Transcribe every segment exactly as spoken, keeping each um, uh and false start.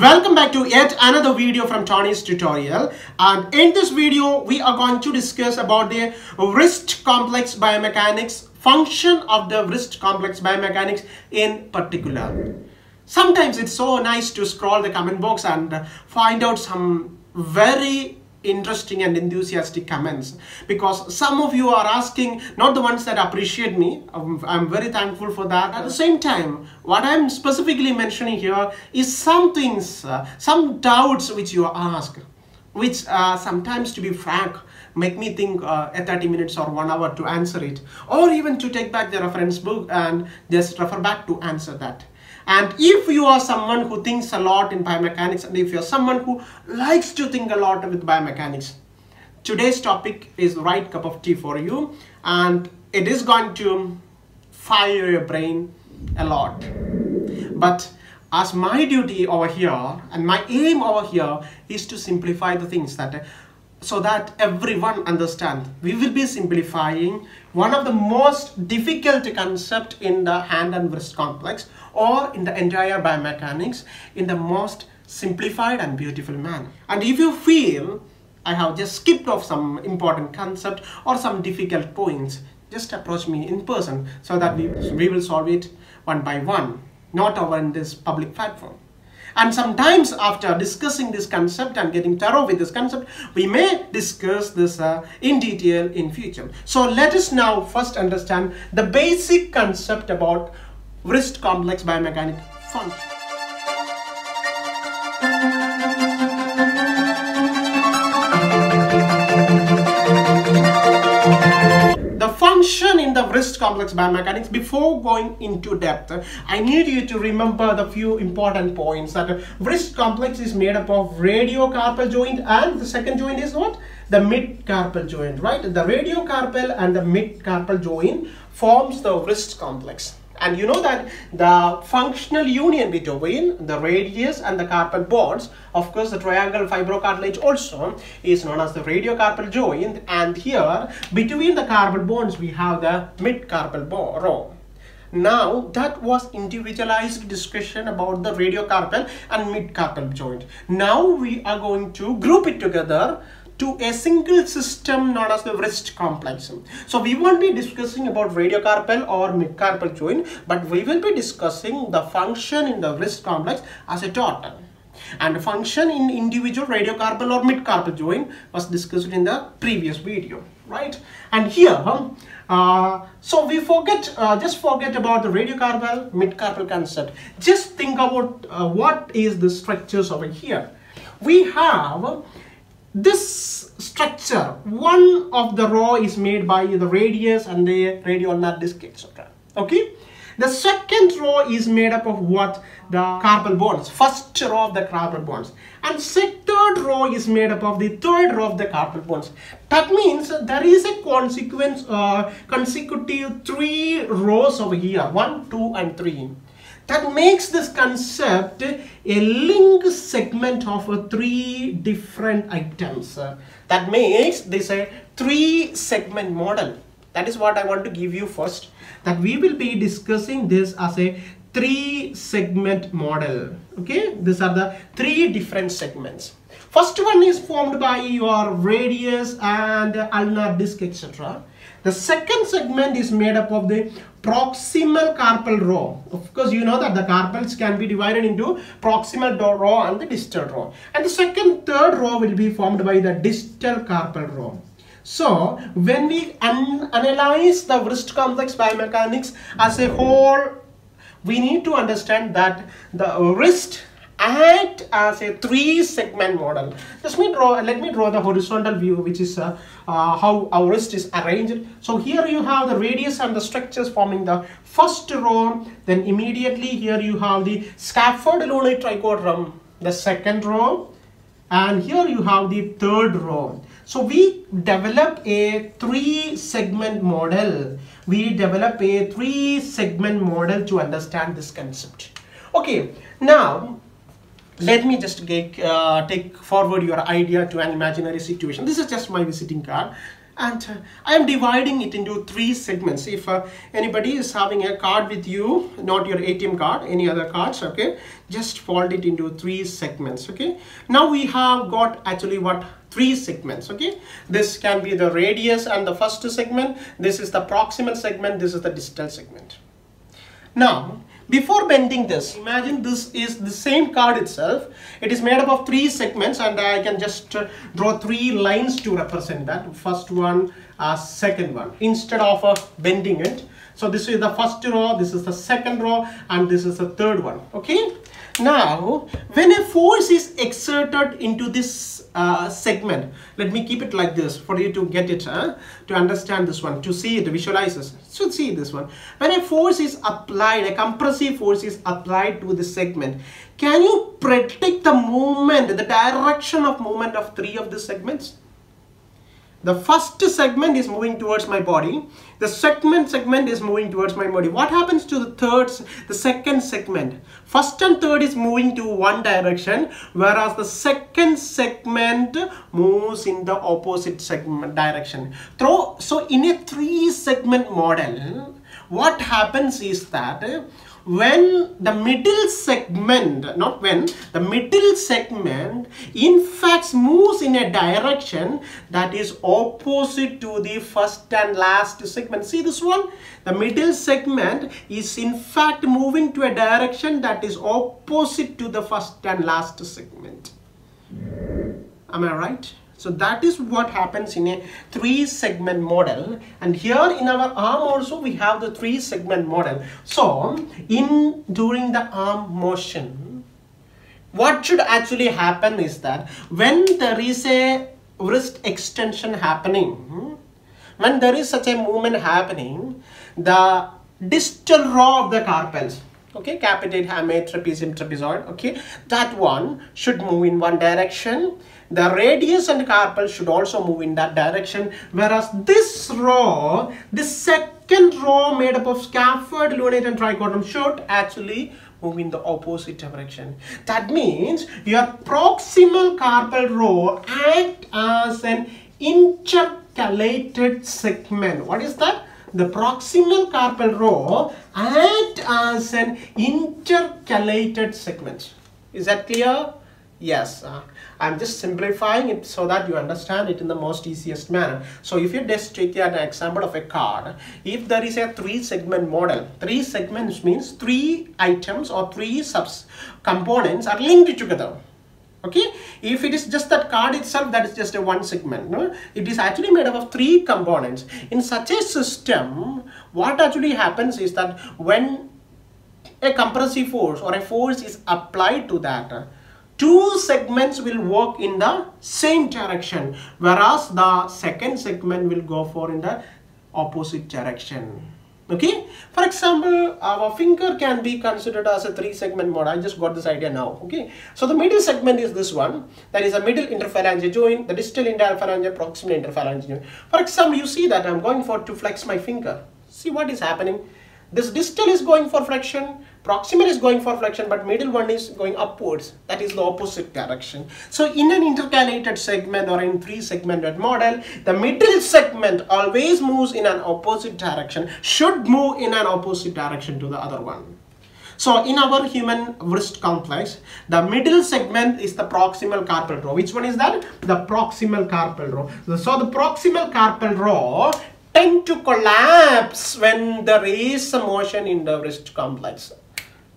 Welcome back to yet another video from Tony's Tutorial, and in this video we are going to discuss about the wrist complex biomechanics, function of the wrist complex biomechanics in particular. Sometimes it's so nice to scroll the comment box and find out some very interesting and enthusiastic comments, because some of you are asking, not the ones that appreciate me, I'm, I'm very thankful for that. At the same time, what I'm specifically mentioning here is some things, uh, some doubts which you ask, which uh, sometimes, to be frank, make me think uh, at thirty minutes or one hour to answer it, or even to take back the reference book and just refer back to answer that. And if you are someone who thinks a lot in biomechanics, and if you are someone who likes to think a lot with biomechanics, today's topic is the right cup of tea for you, and it is going to fire your brain a lot. But as my duty over here and my aim over here is to simplify the things that so that everyone understands. We will be simplifying one of the most difficult concept in the hand and wrist complex, or in the entire biomechanics, in the most simplified and beautiful manner. And if you feel I have just skipped off some important concept or some difficult points, just approach me in person so that we, we will solve it one by one, not over in this public platform. And sometimes after discussing this concept and getting thorough with this concept, we may discuss this uh, in detail in future. So let us now first understand the basic concept about wrist complex biomechanic function. The function in the wrist complex biomechanics, before going into depth, I need you to remember the few important points that wrist complex is made up of radiocarpal joint, and the second joint is what? The midcarpal joint, right? The radiocarpal and the midcarpal joint forms the wrist complex. And you know that the functional union between the radius and the carpal bones, of course the triangle fibrocartilage also, is known as the radiocarpal joint, and here between the carpal bones we have the midcarpal bone row. Now that was individualized discussion about the radiocarpal and midcarpal joint. Now we are going to group it together to a single system known as the wrist complex. So we won't be discussing about radiocarpal or midcarpal joint, but we will be discussing the function in the wrist complex as a total. And the function in individual radiocarpal or midcarpal joint was discussed in the previous video, right? And here, uh, so we forget, uh, just forget about the radiocarpal, midcarpal concept. Just think about uh, what is the structures over here. We have this structure. One of the row is made by the radius and the radioulnar disc, et cetera. Okay, the second row is made up of what? The carpal bones, first row of the carpal bones, and third row is made up of the third row of the carpal bones. That means there is a consequence, uh, consecutive three rows over here, one, two, and three. That makes this concept a linked segment of three different items. That makes this a three segment model. That is what I want to give you first, that we will be discussing this as a three segment model. Okay, these are the three different segments. First one is formed by your radius and ulnar disc, et cetera. The second segment is made up of the proximal carpal row. Of course, you know that the carpals can be divided into proximal row and the distal row. And the second, third row will be formed by the distal carpal row. So, when we an analyze the wrist complex biomechanics as a whole, we need to understand that the wrist act as a three segment model. Let me draw, let me draw the horizontal view, which is uh, uh, how our wrist is arranged. So here you have the radius and the structures forming the first row. Then immediately here you have the scaphoid lunate triquetrum, the second row, and here you have the third row. So we develop a three segment model. We develop a three segment model to understand this concept. Okay, now let me just take, uh, take forward your idea to an imaginary situation. This is just my visiting card. and I am dividing it into three segments. If uh, anybody is having a card with you, not your A T M card, any other cards, okay, just fold it into three segments. Okay, now we have got actually what three segments. Okay, this can be the radius and the first segment, this is the proximal segment, this is the distal segment. Now before bending this, imagine this is the same card itself. It is made up of three segments, and I can just uh, draw three lines to represent that first one, uh, second one, instead of uh, bending it. So this is the first row, this is the second row, and this is the third one. Okay, now when a force is exerted into this uh, segment, let me keep it like this for you to get it, huh? To understand this one, to see it, visualize this. So see this one, when a force is applied, a compressive force is applied to the segment, can you predict the movement, the direction of movement of three of the segments? The first segment is moving towards my body, the second segment is moving towards my body. What happens to the third, the second segment? First and third is moving to one direction, whereas the second segment moves in the opposite segment direction. So in a three segment model, what happens is that when the middle segment, not when, the middle segment in fact moves in a direction that is opposite to the first and last segment. See this one? The middle segment is in fact moving to a direction that is opposite to the first and last segment. Am I right? So that is what happens in a three segment model, and here in our arm also we have the three segment model. So in during the arm motion, what should actually happen is that when there is a wrist extension happening, when there is such a movement happening, the distal row of the carpals, okay, capitate, hamate, trapezium, trapezoid, okay, that one should move in one direction. The radius and carpal should also move in that direction, whereas this row, this second row made up of scaphoid, lunate and trichoton should actually move in the opposite direction. That means your proximal carpal row acts as an intercalated segment. What is that? The proximal carpal row acts as an intercalated segment. Is that clear? Yes, uh, I'm just simplifying it so that you understand it in the most easiest manner. So if you just take an example of a card, if there is a three segment model, three segments means three items or three subs components are linked together. Okay, if it is just that card itself, that is just a one segment, no? It is actually made up of three components. In such a system, what actually happens is that when a compressive force or a force is applied to that, two segments will work in the same direction, whereas the second segment will go for in the opposite direction. Okay, for example, our finger can be considered as a three segment model. I just got this idea now. Okay, so the middle segment is this one, that is a middle interphalangeal joint, the distal interphalangeal, proximal interphalangeal joint. For example, you see that I'm going for to flex my finger. See what is happening? This distal is going for flexion, proximal is going for flexion, but middle one is going upwards. That is the opposite direction. So in an intercalated segment or in three segmented model, the middle segment always moves in an opposite direction, should move in an opposite direction to the other one. So in our human wrist complex, the middle segment is the proximal carpal row. Which one is that? The proximal carpal row. So the proximal carpal row tend to collapse when there is a motion in the wrist complex.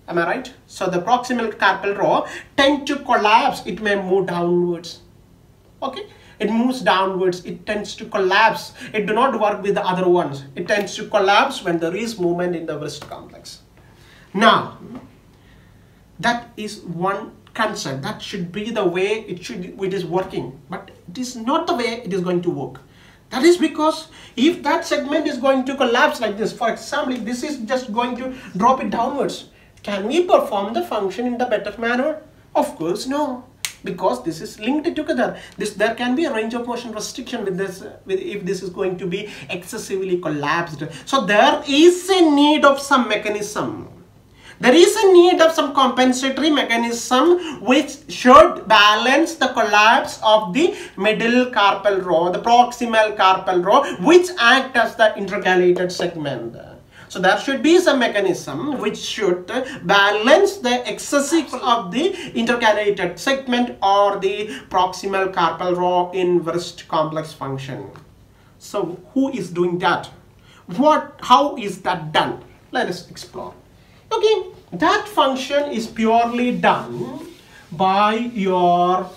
Am I right? So the proximal carpal row tend to collapse. It may move downwards. Okay, it moves downwards. It tends to collapse. It do not work with the other ones. It tends to collapse when there is movement in the wrist complex. Now, that is one concept. That should be the way it should. It is working, but it is not the way it is going to work. That is because if that segment is going to collapse like this, for example, if this is just going to drop it downwards, can we perform the function in the better manner? Of course, no, because this is linked together. This there can be a range of motion restriction with this, with, if this is going to be excessively collapsed. So there is a need of some mechanism There is a need of some compensatory mechanism which should balance the collapse of the middle carpal row, the proximal carpal row, which act as the intercalated segment. So there should be some mechanism which should balance the excesses of the intercalated segment or the proximal carpal row in Wrist complex function. So who is doing that? What, how is that done? Let us explore. Okay, that function is purely done by your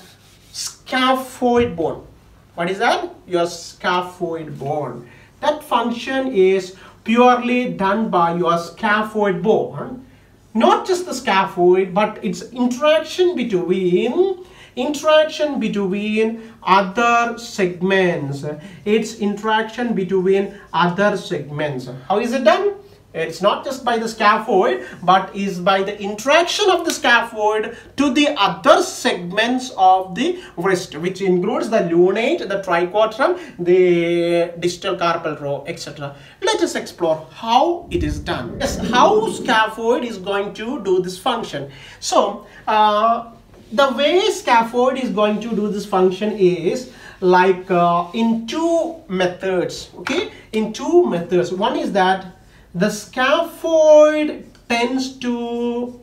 scaphoid bone. What is that? Your scaphoid bone. That function is purely done by your scaphoid bone. Not just the scaphoid, but its interaction between interaction between other segments. Its interaction between other segments. How is it done? It's not just by the scaphoid, but is by the interaction of the scaphoid to the other segments of the wrist, which includes the lunate, the triquetrum, the distal carpal row, et cetera. Let us explore how it is done. Yes, how scaphoid is going to do this function. So, uh, the way scaphoid is going to do this function is like uh, in two methods. Okay, in two methods. One is that the scaphoid tends to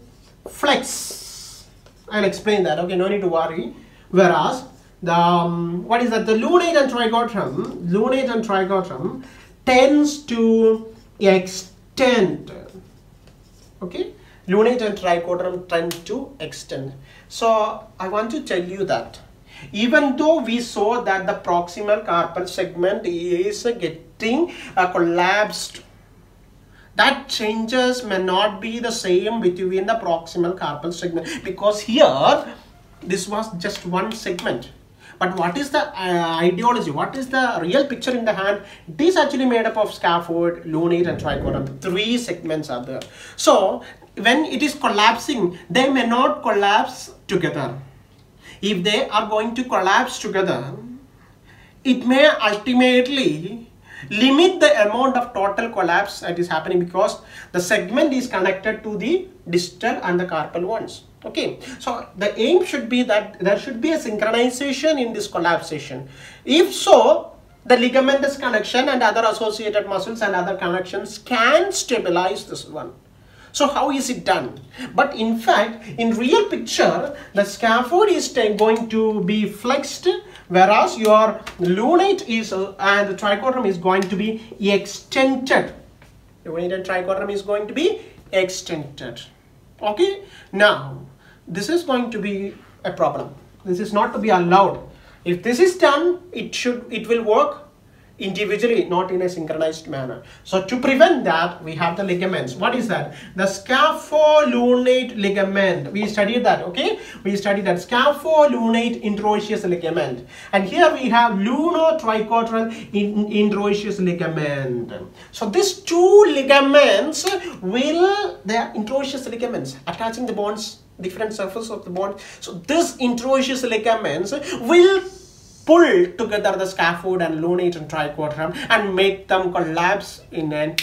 flex. I'll explain that. Okay, no need to worry. Whereas the um, what is that? The lunate and triquetrum, lunate and triquetrum tends to extend. Okay, lunate and triquetrum tend to extend. So I want to tell you that even though we saw that the proximal carpal segment is getting uh, collapsed. That changes may not be the same between the proximal carpal segment, because here this was just one segment. But what is the uh, ideology? What is the real picture in the hand? It is actually made up of scaphoid, lunate and triquetrum. Three segments are there. So when it is collapsing, they may not collapse together. If they are going to collapse together, it may ultimately limit the amount of total collapse that is happening, because the segment is connected to the distal and the carpal ones. Okay, so the aim should be that there should be a synchronization in this collapsation. If so, the ligamentous connection and other associated muscles and other connections can stabilize this one. So how is it done? But in fact, in real picture, the scaphoid is going to be flexed, whereas your lunate is uh, and the triquetrum is going to be extended. Lunate and triquetrum is going to be extended. Okay, now this is going to be a problem. This is not to be allowed. If this is done, it should it will work individually, not in a synchronized manner. So to prevent that, we have the ligaments. What is that? The scapholunate ligament. We studied that, okay? We studied that scapholunate interosseous ligament. And here we have luno-triquetral interosseous ligament. So these two ligaments will, they are interosseous ligaments, attaching the bonds, different surface of the bond. So this interosseous ligaments will pull together the scaphoid and lunate and triquetrum and make them collapse in a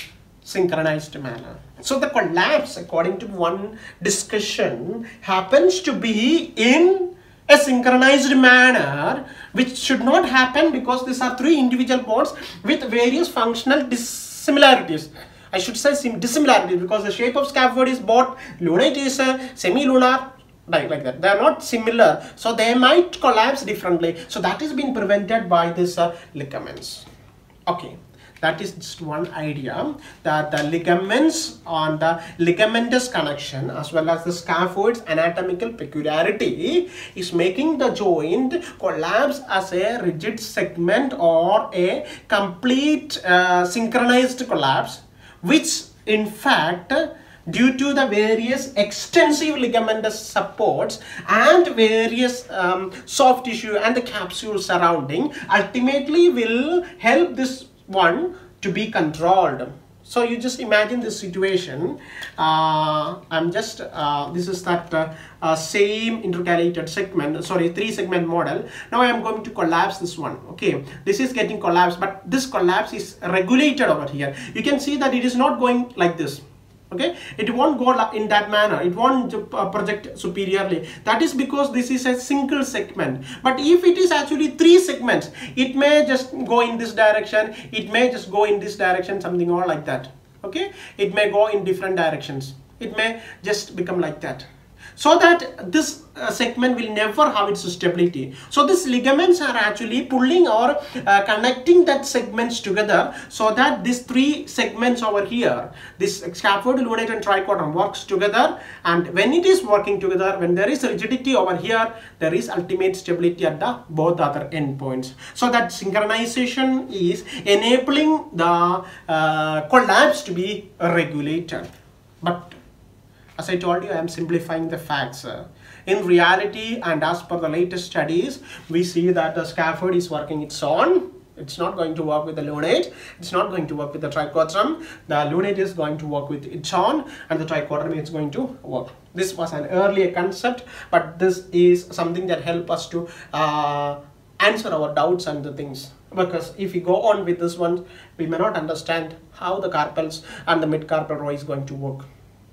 synchronized manner. So the collapse, according to one discussion, happens to be in a synchronized manner, which should not happen because these are three individual bonds with various functional dissimilarities. I should say dissimilarities, because the shape of scaphoid is both, lunate is a semi-lunar, Like, like that. They are not similar, so they might collapse differently. So that is been prevented by this uh, ligaments. Okay, that is just one idea, that the ligaments on the ligamentous connection as well as the scaphoid's anatomical peculiarity is making the joint collapse as a rigid segment or a complete uh, synchronized collapse, which in fact due to the various extensive ligamentous supports and various um, soft tissue and the capsule surrounding, ultimately will help this one to be controlled. So you just imagine this situation. Uh, I'm just, uh, this is that uh, uh, same intercalated segment, sorry, three segment model. Now I am going to collapse this one. Okay, this is getting collapsed, but this collapse is regulated over here. You can see that it is not going like this. Okay, it won't go in that manner, it won't project superiorly. That is because this is a single segment. But if it is actually three segments, it may just go in this direction, it may just go in this direction, something or like that. Okay, it may go in different directions, it may just become like that. So that this uh, segment will never have its stability. So these ligaments are actually pulling or uh, connecting that segments together, so that these three segments over here, this scaphoid, lunate and trichoton, works together. And when it is working together, when there is rigidity over here, there is ultimate stability at the both other endpoints. So that synchronization is enabling the uh, collapse to be regulated. But as I told you, I am simplifying the facts. In reality, and as per the latest studies, we see that the scaphoid is working its own. It's not going to work with the lunate. It's not going to work with the trichoton. The lunate is going to work with its own, and the trichoton is going to work. This was an earlier concept, but this is something that helps us to uh, answer our doubts and the things. Because if we go on with this one, we may not understand how the carpals and the mid-carpal row is going to work.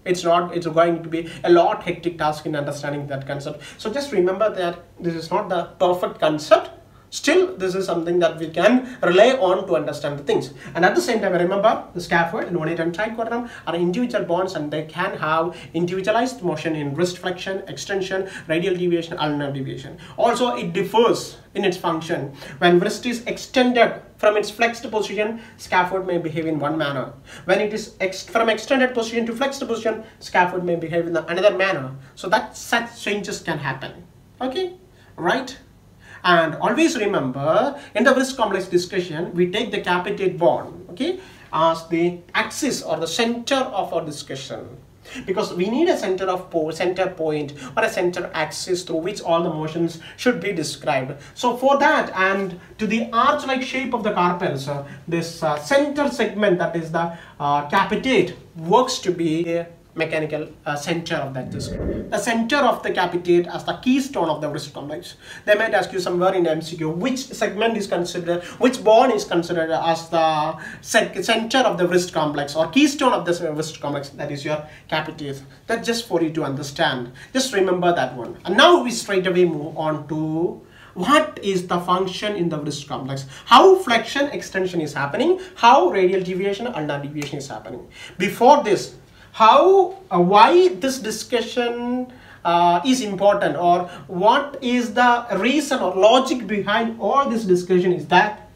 It's not, it's going to be a lot hectic task in understanding that concept. So just remember that this is not the perfect concept. Still, this is something that we can rely on to understand the things. And at the same time, remember the scaphoid, lunate and trichoton are individual bonds, and they can have individualized motion in wrist flexion, extension, radial deviation, ulnar deviation. Also, it differs in its function. When wrist is extended from its flexed position, scaphoid may behave in one manner. When it is ex from extended position to flexed position, scaphoid may behave in another manner. So that such changes can happen. Okay, right? And always remember, in the wrist complex discussion, we take the capitate bone, okay, as the axis or the center of our discussion, because we need a center of po center point or a center axis through which all the motions should be described. So for that, and to the arch-like shape of the carpels, uh, this uh, center segment, that is the uh, capitate, works to be a mechanical uh, center of that disc. The center of the capitate as the keystone of the wrist complex. They might ask you somewhere in M C Q which segment is considered, which bone is considered as the center of the wrist complex or keystone of the wrist complex. That is your capitate. That's just for you to understand. Just remember that one. And now we straight away move on to what is the function in the wrist complex, how flexion extension is happening, how radial deviation and ulnar deviation is happening. Before this, how uh, why this discussion uh, is important, or what is the reason or logic behind all this discussion, is that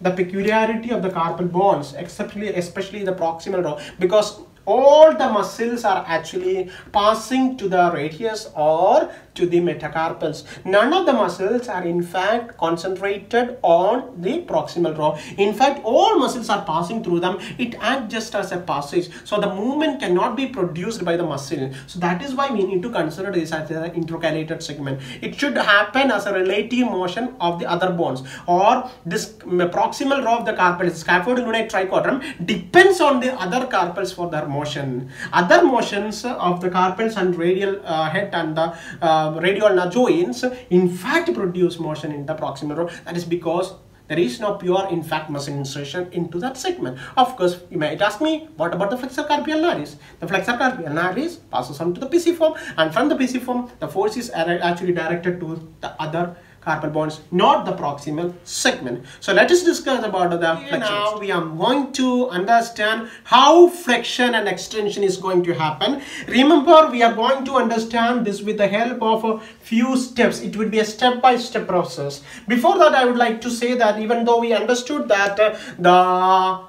the peculiarity of the carpal bones, especially especially the proximal row, because all the muscles are actually passing to the radius or to the metacarpals. None of the muscles are in fact concentrated on the proximal row. In fact, all muscles are passing through them. It acts just as a passage. So the movement cannot be produced by the muscle. So that is why we need to consider this as an intercalated segment. It should happen as a relative motion of the other bones, or this proximal row of the carpal, scaphoid, lunate, trichoton, depends on the other carpals for their motion. Motion. Other motions of the carpals and radial uh, head and the uh, radioulnar joints in fact produce motion in the proximal row. That is because there is no pure in fact muscle insertion into that segment. Of course, you might ask me, what about the flexor carpii ulnaris? The flexor carpii ulnaris passes on to the pisiform, and from the pisiform the force is actually directed to the other carpal bones, not the proximal segment. So let us discuss about the flexion. Now we are going to understand how flexion and extension is going to happen. Remember, we are going to understand this with the help of a few steps. It will be a step-by-step process. Before that, I would like to say that even though we understood that uh, the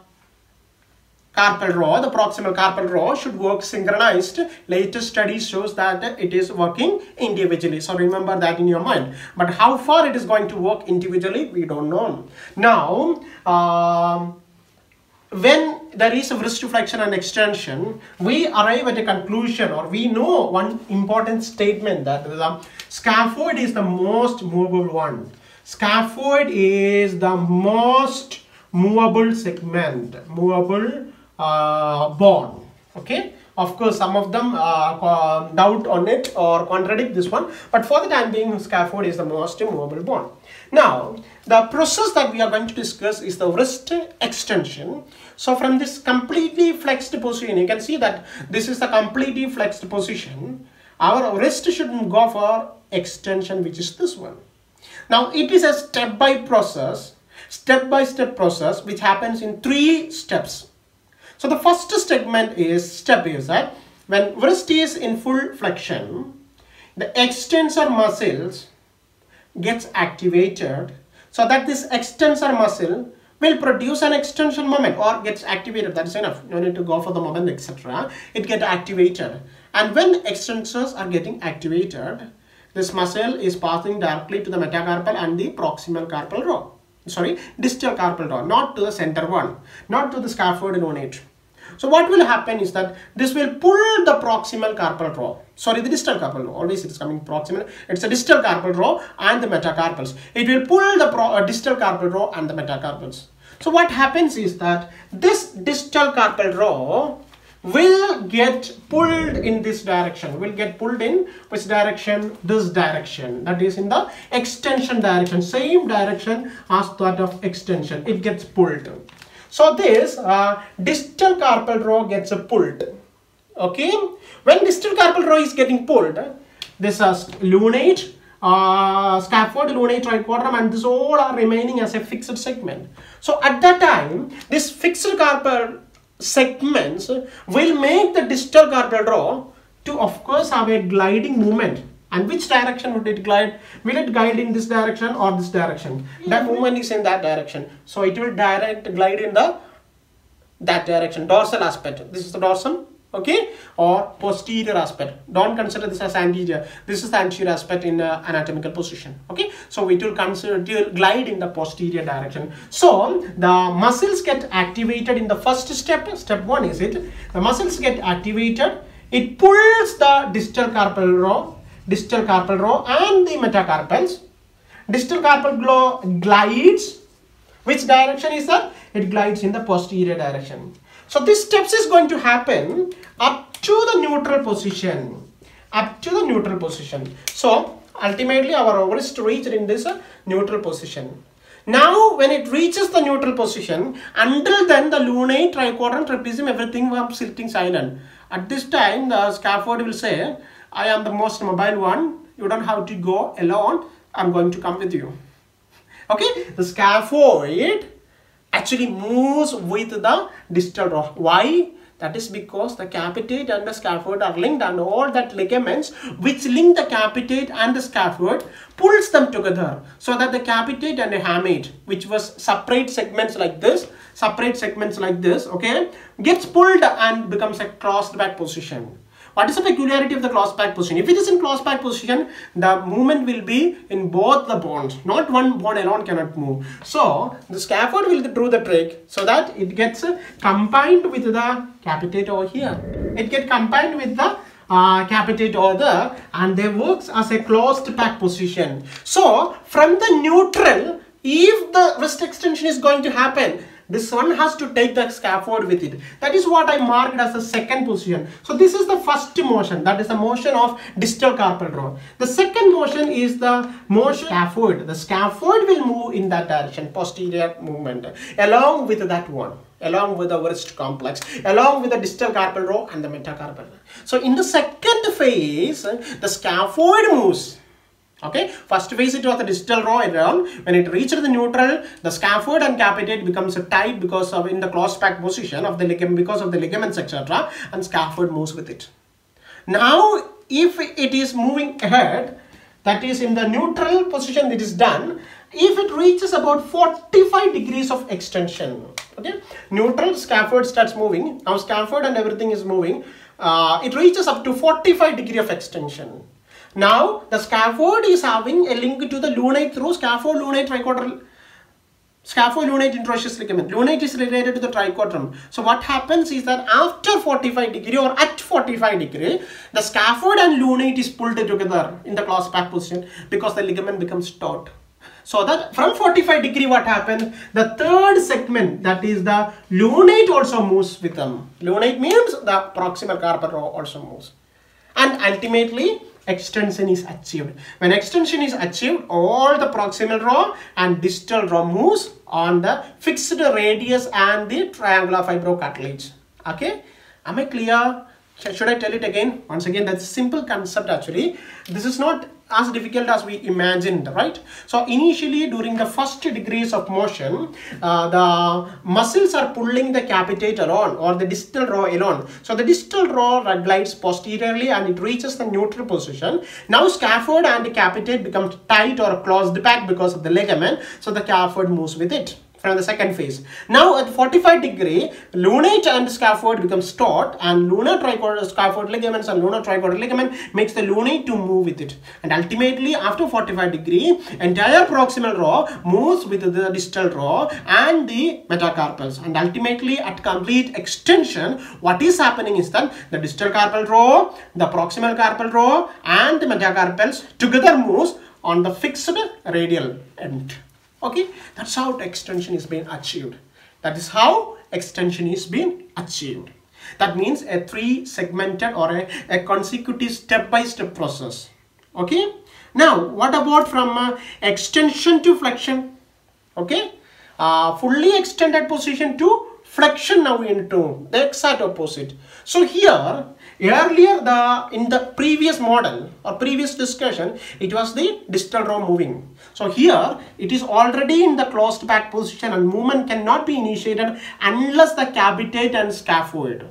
carpal row, the proximal carpal row should work synchronized, latest study shows that it is working individually. So remember that in your mind. But how far it is going to work individually, we don't know. Now, um, when there is a wrist flexion and extension, we arrive at a conclusion, or we know one important statement, that the scaphoid is the most movable one. Scaphoid is the most movable segment, movable Uh, bone, okay, Of course, some of them uh, doubt on it or contradict this one, but for the time being, scaphoid is the most immovable bone. Now, the process that we are going to discuss is the wrist extension. So from this completely flexed position, you can see that this is the completely flexed position. Our wrist shouldn't go for extension, which is this one. Now, it is a step-by process, step-by-step process, which happens in three steps. So the first statement is step is that when wrist is in full flexion, the extensor muscles gets activated so that this extensor muscle will produce an extension moment or gets activated. That's enough. No need to go for the moment, et cetera. It gets activated. And when extensors are getting activated, this muscle is passing directly to the metacarpal and the proximal carpal row. Sorry, distal carpal row, not to the center one, not to the scaphoid lunate. So what will happen is that this will pull the proximal carpal row, sorry, the distal carpal row, always it is coming proximal, it's a distal carpal row and the metacarpals. It will pull the pro, uh, distal carpal row and the metacarpals. So what happens is that this distal carpal row will get pulled in this direction, will get pulled in which direction? This direction, that is in the extension direction, same direction as that of extension, it gets pulled. So this uh, distal carpal row gets pulled. Okay, when distal carpal row is getting pulled, this uh, lunate, uh, scaphoid, lunate, right quadrum, and this all are remaining as a fixed segment. So at that time, this fixed carpal segments will make the distal carpal row to, of course, have a gliding movement. And which direction would it glide? Will it glide in this direction or this direction? That movement is in that direction. So it will direct glide in the that direction, dorsal aspect. This is the dorsum, okay? Or posterior aspect. Don't consider this as anterior. This is the anterior aspect in uh, anatomical position, okay? So it will consider it will glide in the posterior direction. So the muscles get activated in the first step. Step one is it. The muscles get activated. It pulls the distal carpal row. Distal carpal row and the metacarpals. Distal carpal row glides. Which direction is that? It glides in the posterior direction. So this steps is going to happen up to the neutral position. Up to the neutral position. So ultimately our wrist reached in this neutral position. Now when it reaches the neutral position, until then the lunate, triquadrum, trapezium, everything was sitting silent. At this time the scaphoid will say, I am the most mobile one, you don't have to go alone, I'm going to come with you. Okay, the scaphoid actually moves with the distal row. Why? That is because the capitate and the scaphoid are linked, and all that ligaments which link the capitate and the scaphoid pulls them together so that the capitate and the hamate, which was separate segments like this, separate segments like this, okay, gets pulled and becomes a crossed back position. What is the peculiarity of the crossed back position? If it is in crossed back position, the movement will be in both the bones. Not one bone alone cannot move. So the scaphoid will do the trick so that it gets combined with the capitate over here. It gets combined with the uh, capitate over there, and they works as a closed back position. So from the neutral, if the wrist extension is going to happen, this one has to take the scaphoid with it. That is what I marked as the second position. So this is the first motion. That is the motion of distal carpal row. The second motion is the motion scaphoid. The scaphoid will move in that direction, posterior movement, along with that one, along with the wrist complex, along with the distal carpal row and the metacarpal. So in the second phase, the scaphoid moves. Okay, first phase it was the distal row around. When it reaches the neutral, the scaphoid and capitate becomes tight because of in the closed back position of the ligament, because of the ligaments, et cetera, and scaphoid moves with it. Now, if it is moving ahead, that is in the neutral position, it is done. If it reaches about forty-five degrees of extension, okay, neutral scaphoid starts moving. Now scaphoid and everything is moving. Uh, it reaches up to forty-five degree of extension. Now, the scaphoid is having a link to the lunate through scaphoid lunate triquadral. Scaphoid lunate interosseous ligament. Lunate is related to the triquadrum. So what happens is that after forty-five degree or at forty-five degree, the scaphoid and lunate is pulled together in the closed back position because the ligament becomes taut. So that from forty-five degree what happened, the third segment, that is the lunate, also moves with them. Lunate means the proximal carpal row also moves, and ultimately extension is achieved. When extension is achieved, all the proximal row and distal row moves on the fixed radius and the triangular fibrocartilage. Okay, am I clear? Should I tell it again? Once again, that's a simple concept actually. This is not as difficult as we imagined, right? So initially, during the first degrees of motion, uh, the muscles are pulling the capitate along or the distal row along. So the distal row glides posteriorly and it reaches the neutral position. Now scaphoid and the capitate becomes tight or closed back because of the ligament. So the scaphoid moves with it. From the second phase. Now at forty-five degree, lunate and scaphoid becomes taut, and lunar trichorder scaphoid ligaments and lunar trichorder ligament makes the lunate to move with it. And ultimately after forty-five degree, entire proximal row moves with the distal row and the metacarpals. And ultimately at complete extension, what is happening is that the distal carpal row, the proximal carpal row and the metacarpals together moves on the fixed radial end. Okay, that's how extension is being achieved. That is how extension is being achieved. That means a three segmented or a, a consecutive step-by-step process. Okay, now what about from uh, extension to flexion? Okay, uh, fully extended position to flexion, now into the exact opposite. So here, earlier the in the previous model or previous discussion, it was the distal row moving. So here it is already in the closed back position and movement cannot be initiated unless the capitate and scaphoid.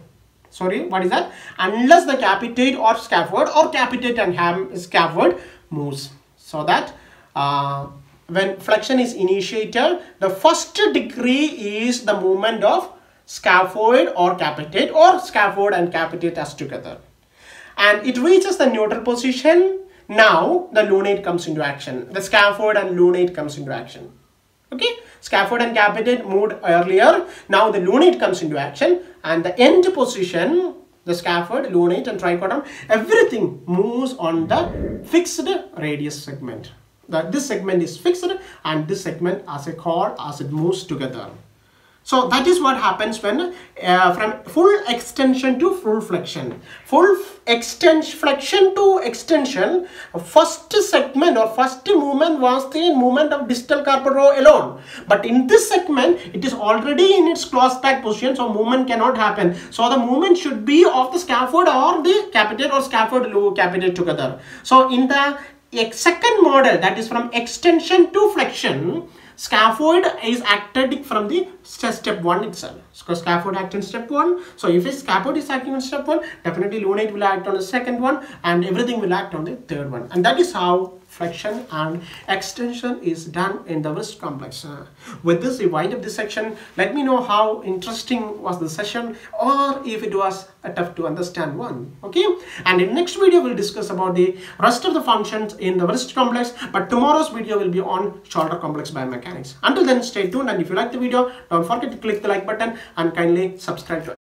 Sorry, what is that? Unless the capitate or scaphoid or capitate and ham scaphoid moves. So that uh, when flexion is initiated, the first degree is the movement of scaphoid or capitate or scaphoid and capitate as together, and it reaches the neutral position. Now the lunate comes into action. The scaphoid and lunate comes into action. Okay, scaphoid and capitate moved earlier. Now the lunate comes into action, and the end position, the scaphoid, lunate and trichotom, everything moves on the fixed radius segment. That this segment is fixed and this segment as a chord as it moves together. So that is what happens when uh, from full extension to full flexion. Full extension, flexion to extension, first segment or first movement was the movement of distal carpal row alone. But in this segment, it is already in its closed back position, so movement cannot happen. So the movement should be of the scaphoid or the capitate or scaphoid low capitate together. So in the second model, that is from extension to flexion, scaphoid is acted from the step one itself. So scaphoid acts in step one. So if a scaphoid is acting on step one, definitely lunate will act on the second one, and everything will act on the third one. And that is how flexion and extension is done in the wrist complex. Uh, with this, we wind up this section. Let me know how interesting was the session, or if it was a tough to understand one. Okay. And in next video, we'll discuss about the rest of the functions in the wrist complex. But tomorrow's video will be on shoulder complex biomechanics. Until then, stay tuned. And if you like the video, don't forget to click the like button and kindly subscribe to it.